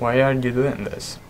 Why are you doing this?